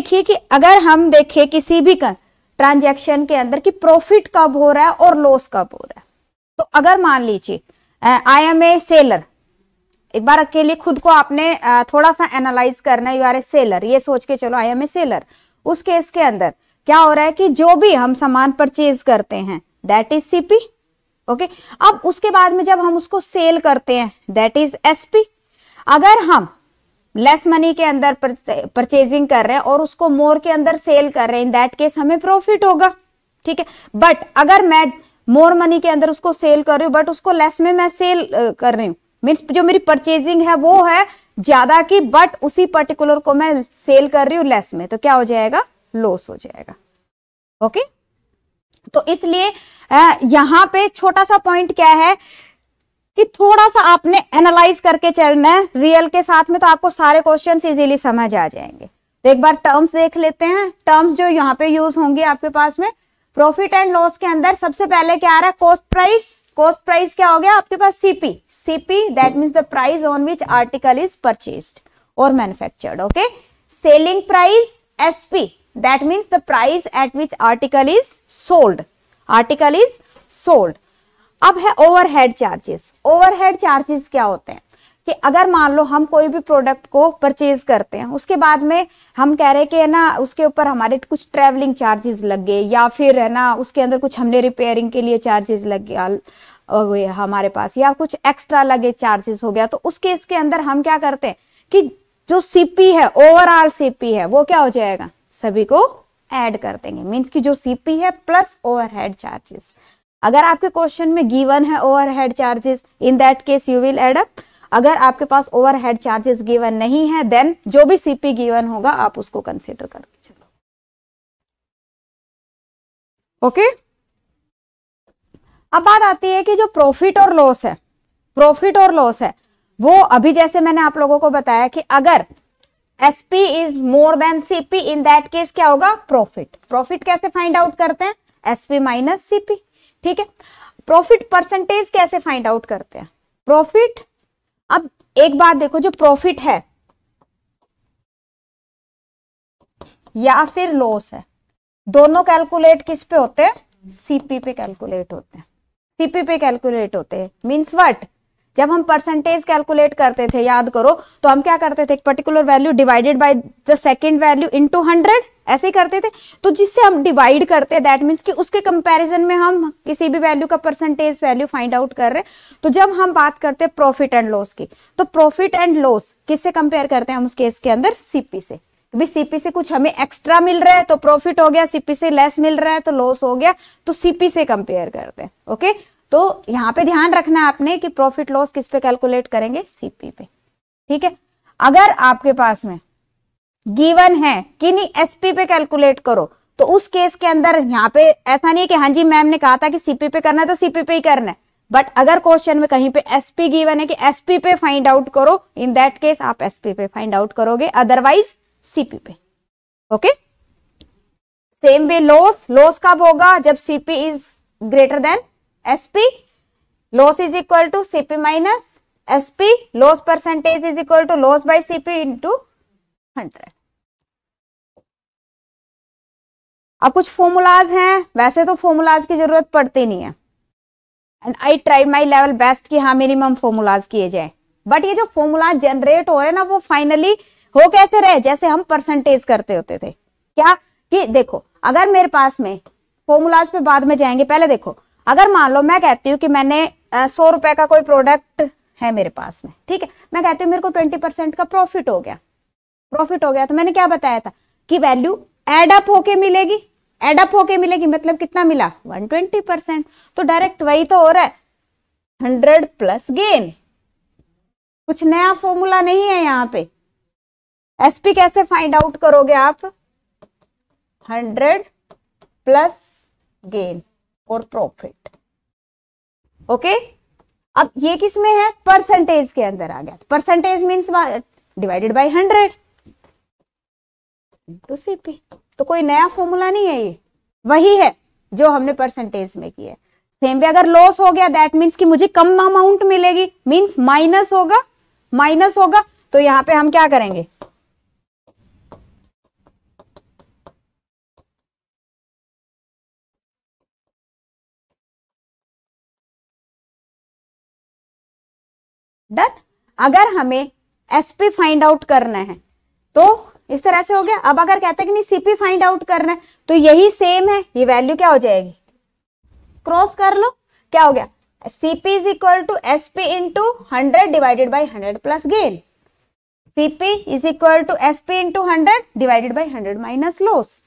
देखिए कि अगर हम देखें किसी भी ट्रांजैक्शन के अंदर कि प्रॉफिट कब हो रहा है और लॉस कब हो रहा है, तो अगर मान लीजिए आई एम ए सेलर, एक बार के लिए खुद को आपने थोड़ा सा एनालाइज करना है, यू आर ए सेलर, ये सोच के चलो आई एम ए सेलर। उस केस के अंदर क्या हो रहा है कि जो भी हम सामान परचेज करते हैं दैट इज सीपी, ओके। अब उसके बाद में जब हम उसको सेल करते हैं दैट इज एसपी। अगर हम लेस मनी के अंदर परचेजिंग कर रहे हैं और उसको मोर के अंदर सेल कर रहे हैं, इन दैट केस हमें प्रॉफिट होगा, ठीक है। बट अगर मैं मोर मनी के अंदर उसको सेल कर रही हूँ बट उसको लेस में मैं सेल कर रही हूँ, मीन्स जो मेरी परचेजिंग है वो है ज्यादा की बट उसी पर्टिकुलर को मैं सेल कर रही हूँ लेस में, तो क्या हो जाएगा, लॉस हो जाएगा, ओके। तो इसलिए यहाँ पे छोटा सा पॉइंट क्या है कि थोड़ा सा आपने एनालाइज करके चलना है रियल के साथ में, तो आपको सारे क्वेश्चन इजीली समझ आ जाएंगे। तो एक बार टर्म्स देख लेते हैं। टर्म्स जो यहाँ पे यूज होंगे आपके पास में प्रॉफिट एंड लॉस के अंदर सबसे पहले क्या आ रहा है, कॉस्ट प्राइस। कॉस्ट प्राइस क्या हो गया आपके पास, CP. CP that means the price on which article is purchased और manufactured, okay. Selling price, SP that means the price at which article is sold, article is sold. अब है overhead charges. Overhead charges क्या होते हैं कि अगर मान लो हम कोई भी प्रोडक्ट को परचेज करते हैं, उसके बाद में हम कह रहे हैं कि है ना उसके ऊपर हमारे कुछ ट्रैवलिंग चार्जेस लग गए, या फिर है ना उसके अंदर कुछ हमने रिपेयरिंग के लिए चार्जेस लग गया हमारे पास, या कुछ एक्स्ट्रा लगे चार्जेस हो गया, तो उस केस के अंदर हम क्या करते हैं कि जो सीपी है, ओवरऑल सीपी है, वो क्या हो जाएगा, सभी को ऐड कर देंगे। मीन्स कि जो सीपी है प्लस ओवरहेड चार्जेस। अगर आपके क्वेश्चन में गिवन है overhead charges, in that case you will add up. अगर आपके पास ओवरहेड चार्जेस गिवन नहीं है, देन जो भी सीपी गिवन होगा आप उसको कंसीडर करके चलो, ओके। अब बात आती है कि जो प्रॉफिट और लॉस है, प्रॉफिट और लॉस है वो अभी जैसे मैंने आप लोगों को बताया कि अगर SP is more than CP, in that case क्या होगा, प्रॉफिट। प्रॉफिट कैसे फाइंड आउट करते हैं, एसपी माइनस सीपी, ठीक है। प्रॉफिट परसेंटेज कैसे फाइंड आउट करते हैं, प्रॉफिट। अब एक बात देखो, जो प्रॉफिट है या फिर लॉस है, दोनों कैलकुलेट किस पे होते हैं, सीपी पे कैलकुलेट होते हैं, सीपी पे कैलकुलेट होते हैं। मींस व्हाट, जब हम परसेंटेज कैलकुलेट करते थे, याद करो, तो हम क्या करते थे, एक particular value divided by the second value into 100, ऐसे ही करते थे। तो जिससे हम डिवाइड करते हैं दैट मींस कि उसके कंपैरिजन में हम किसी भी वैल्यू का परसेंटेज वैल्यू फाइंड आउट कर रहे हैं। तो जब हम बात करते हैं प्रॉफिट एंड लॉस की, तो प्रॉफिट एंड लॉस किससे कंपेयर करते हैं हम, उस केस के अंदर सीपी से। क्योंकि सीपी से कुछ हमें एक्स्ट्रा मिल रहा है तो प्रॉफिट हो गया, सीपी से लेस मिल रहा है तो लॉस हो गया, तो सीपी से कंपेयर करते हैं, ओके। तो यहाँ पे ध्यान रखना है आपने कि प्रॉफिट लॉस किस पे कैलकुलेट करेंगे, सीपी पे, ठीक है। अगर आपके पास में गिवन है कि नहीं एसपी पे कैलकुलेट करो, तो उस केस के अंदर यहाँ पे ऐसा नहीं है कि हाँ जी मैम ने कहा था कि सीपी पे करना है तो सीपी पे ही करना है, बट अगर क्वेश्चन में कहीं पे एसपी गिवन है कि एसपी पे फाइंड आउट करो, इन दैट केस आप एसपी पे फाइंड आउट करोगे, अदरवाइज सीपी पे, okay. Same way loss, loss कब होगा, जब CP is greater than SP. Loss is equal to CP minus SP. Loss percentage is equal to loss by CP into 100। अब कुछ formulas हैं, वैसे तो फॉर्मूलाज की जरूरत पड़ती नहीं है, and I try my level best कि हाँ मिनिमम फॉर्मूलाज किए जाए, बट ये जो फॉर्मूलाज जनरेट हो रहे हैं ना, वो फाइनली हो कैसे रहे, जैसे हम परसेंटेज करते होते थे। क्या कि देखो, अगर मेरे पास में फॉर्मूलाज पे बाद में जाएंगे, पहले देखो, अगर मान लो मैं कहती हूँ कि मैंने 100 रुपए का कोई प्रोडक्ट है मेरे पास में, ठीक है, मैं कहती हूँ मेरे को 20% का प्रॉफिट हो गया, प्रॉफिट हो गया, तो मैंने क्या बताया था कि वैल्यू एड अप होके मिलेगी, एड अप होके मिलेगी, मतलब कितना मिला 120%। तो डायरेक्ट वही तो हो रहा है, 100 प्लस गेन, कुछ नया फॉर्मूला नहीं है यहाँ पे। एसपी कैसे फाइंड आउट करोगे आप, 100 प्लस गेन और प्रॉफिट, ओके। अब ये किस में है, परसेंटेज के अंदर आ गया। Percentage means divided by 100 into CP. तो कोई नया फॉर्मूला नहीं है, ये वही है जो हमने परसेंटेज में किया है। सेम भी अगर लॉस हो गया दैट मींस कि मुझे कम अमाउंट मिलेगी, मींस माइनस होगा, माइनस होगा, तो यहां पे हम क्या करेंगे, डन। अगर हमें एसपी फाइंड आउट करना है तो इस तरह से हो गया। अब अगर कहते हैं कि नहीं सीपी फाइंड आउट करना है तो यही सेम है, ये वैल्यू क्या हो जाएगी, क्रॉस कर लो, क्या हो गया, CP is equal to SP into 100 divided by 100 plus gain, CP is equal to SP into 100 divided by 100 minus loss.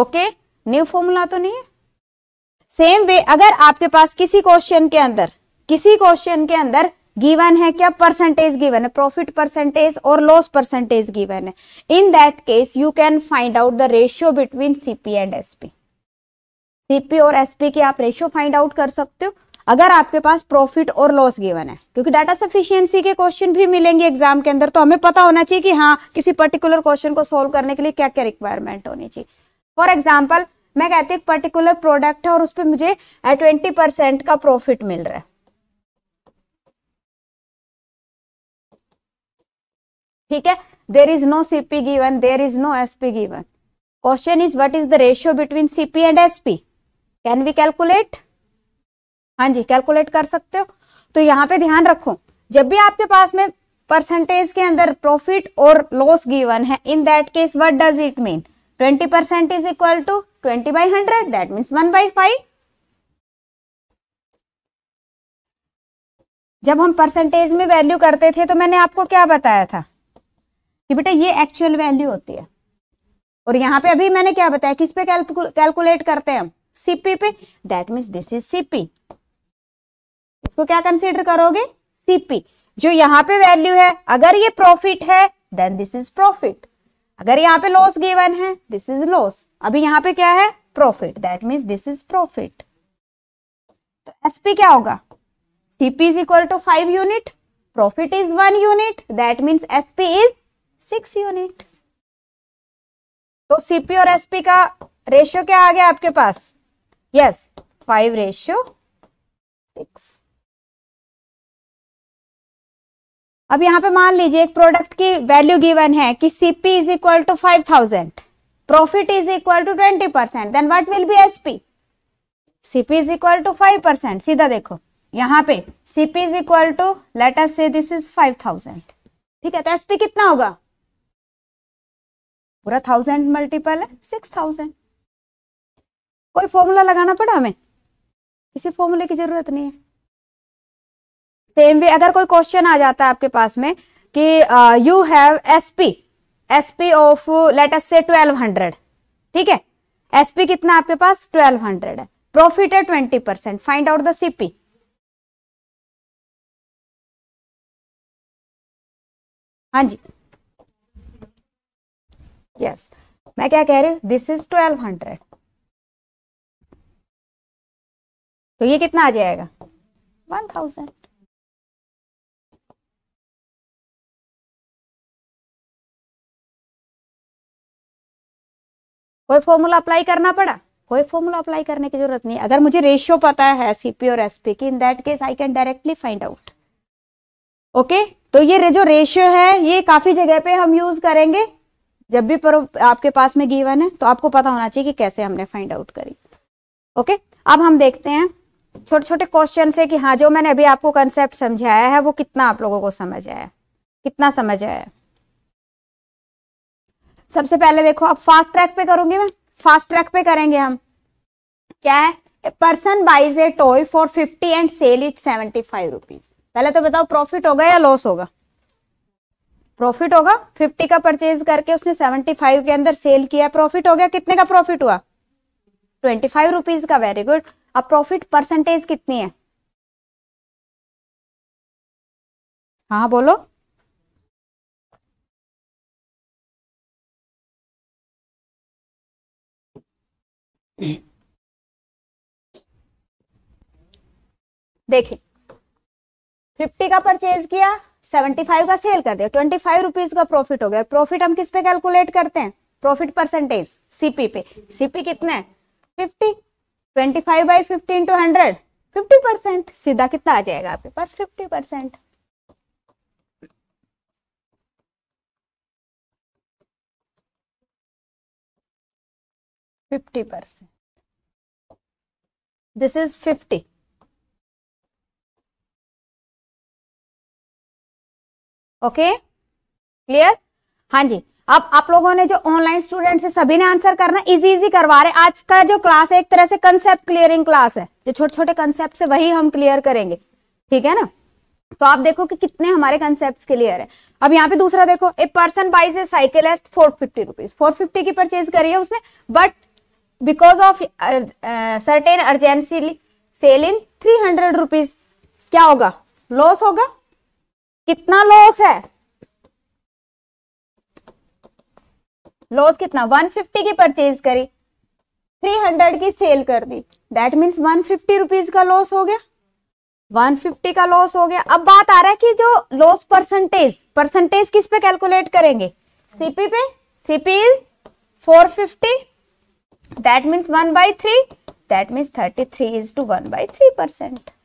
Okay, new formula तो नहीं है। सेम वे अगर आपके पास किसी क्वेश्चन के अंदर गिवन है, क्या परसेंटेज गिवन है, प्रॉफिट परसेंटेज और लॉस परसेंटेज गिवन है, in that case you can find out the ratio between CP and SP. CP और एसपी की आप रेशियो फाइंड आउट कर सकते हो अगर आपके पास प्रॉफिट और लॉस गिवन है, क्योंकि डाटा सफिशिएंसी के क्वेश्चन भी मिलेंगे एग्जाम के अंदर, तो हमें पता होना चाहिए कि हाँ किसी पर्टिकुलर क्वेश्चन को सोल्व करने के लिए क्या क्या रिक्वायरमेंट होनी चाहिए। फॉर एग्जाम्पल मैं कहती हूँ एक पर्टिकुलर प्रोडक्ट है और उस पर मुझे 20% का प्रॉफिट मिल रहा है, ठीक है, there is no CP given, there is no SP given, question is what is the ratio between CP and SP, can we calculate, हाँ जी कैलकुलेट कर सकते हो। तो यहाँ पे ध्यान रखो जब भी आपके पास में परसेंटेज के अंदर प्रॉफिट और लॉस गिवन है, in that case what does it mean, 20% is equal to 20/100 that means 1/5। जब हम परसेंटेज में वैल्यू करते थे तो मैंने आपको क्या बताया था कि बेटा ये एक्चुअल वैल्यू होती है, और यहाँ पे अभी मैंने क्या बताया किस पे कैलकुलेट करते हैं हम, सीपी पे, that means this is CP, इसको क्या कंसीडर करोगे, सीपी। जो यहाँ पे वैल्यू है अगर ये प्रॉफिट है देन दिस इज प्रॉफिट, अगर यहाँ पे लॉस गिवन है दिस इज लॉस, अभी यहाँ पे क्या है profit, that means this is profit. तो एसपी क्या होगा, CP is equal to 5 unit, profit is 1 unit, that means SP is 6 unit. तो सीपी और एसपी का रेशियो क्या आ गया आपके पास, यस 5:6। अब यहां पे मान लीजिए एक प्रोडक्ट की वैल्यू गिवन है कि CP is equal to 5000, profit is equal to 20%, then what will be SP, CP is equal to 5%। सीधा देखो यहां पे CP is equal to let us say this is 5000, ठीक है, तो एसपी कितना होगा, पूरा 1000 मल्टीपल है 6000। कोई फॉर्मूला लगाना पड़ा हमें, किसी फॉर्मूले की जरूरत नहीं है। सेम वे अगर कोई क्वेश्चन आ जाता है आपके पास में कि you have SP of let us say 1200, ठीक है, एसपी कितना आपके पास 1200 है, प्रॉफिट है 20%, फाइंड आउट द सीपी। हाँ जी यस, मैं क्या कह रही हूँ, दिस इज 1200, तो ये कितना आ जाएगा 1000। कोई फॉर्मूला अप्लाई करना पड़ा, कोई फॉर्मूला अप्लाई करने की जरूरत नहीं। अगर मुझे रेशियो पता है सीपी और एसपी की, in that case I can directly find out. Okay, तो ये जो रेशियो है ये काफी जगह पे हम यूज करेंगे, जब भी आपके पास में गिवन है तो आपको पता होना चाहिए कि कैसे हमने फाइंड आउट करी। ओके, अब हम देखते हैं छोटे छोटे क्वेश्चन से कि हाँ जो मैंने अभी आपको कंसेप्ट समझाया है वो कितना आप लोगों को समझ आया, कितना समझ आया। सबसे पहले देखो, अब फास्ट ट्रैक पे करूंगी मैं, फास्ट ट्रैक पे करेंगे हम। क्या है, person buys a toy for 50 and sell it 75 rupees. पहले तो बताओ प्रॉफिट होगा या लॉस होगा, प्रॉफिट होगा। 50 का परचेज करके उसने 75 के अंदर सेल किया, प्रॉफिट हो गया, कितने का प्रॉफिट हुआ 25 रुपीज का, वेरी गुड। अब प्रॉफिट परसेंटेज कितनी है, हाँ बोलो, देखिए 50 का परचेज किया, 75 का सेल कर दिया, 25 रुपीज का प्रॉफिट हो गया। प्रॉफिट हम किस पे कैलकुलेट करते हैं, प्रॉफिट परसेंटेज, सीपी पे। सीपी कितना है 50, 25/50 × 100 50%, सीधा कितना आ जाएगा आपके पास 50%। This is 50, okay clear. हाँ जी, अब आप लोगों ने जो ऑनलाइन स्टूडेंट्स है सभी ने आंसर करना, इजी इजी करवा रहे। आज का जो क्लास है एक तरह से कंसेप्ट क्लियरिंग क्लास है, जो छोटे छोटे कंसेप्ट से वही हम क्लियर करेंगे, ठीक है ना। तो आप देखो कि कितने हमारे कंसेप्ट क्लियर है। अब यहाँ पे दूसरा देखो, a person buys a cycle at 450 rupees, 450 की परचेज करी है उसने, but because of certain urgency sell in 300 rupees, क्या होगा? लॉस होगा। कितना लॉस है? लॉस कितना? 150 की परचेज करी, 300 की सेल कर दी, दैट मीन्स 150 रुपीज का लॉस हो गया, 150 का लॉस हो गया। अब बात आ रहा है कि जो लॉस परसेंटेज किस पे कैलकुलेट करेंगे? सीपी पे। CP is 450, that means 1/3, that means 33 is to 1/3%।